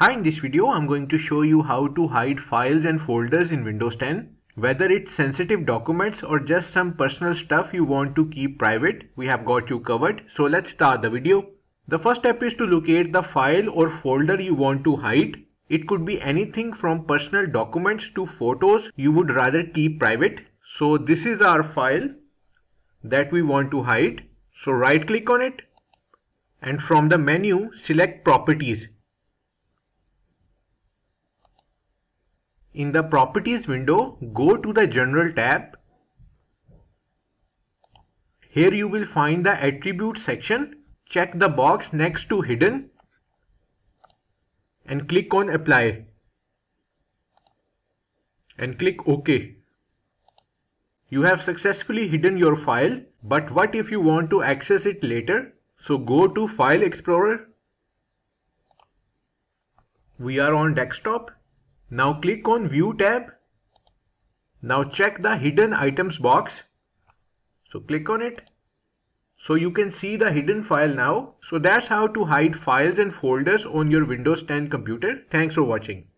Hi, in this video I'm going to show you how to hide files and folders in Windows 10. Whether it's sensitive documents or just some personal stuff you want to keep private, we have got you covered. So let's start the video. The first step is to locate the file or folder you want to hide. It could be anything from personal documents to photos you would rather keep private. So this is our file that we want to hide. So right click on it and from the menu select Properties. In the Properties window, go to the General tab. Here you will find the Attributes section. Check the box next to Hidden and click on Apply and click OK. You have successfully hidden your file, but what if you want to access it later? So go to File Explorer. We are on desktop. Now click on View tab. Now check the Hidden Items box. So click on it. So you can see the hidden file now. So that's how to hide files and folders on your Windows 10 computer. Thanks for watching.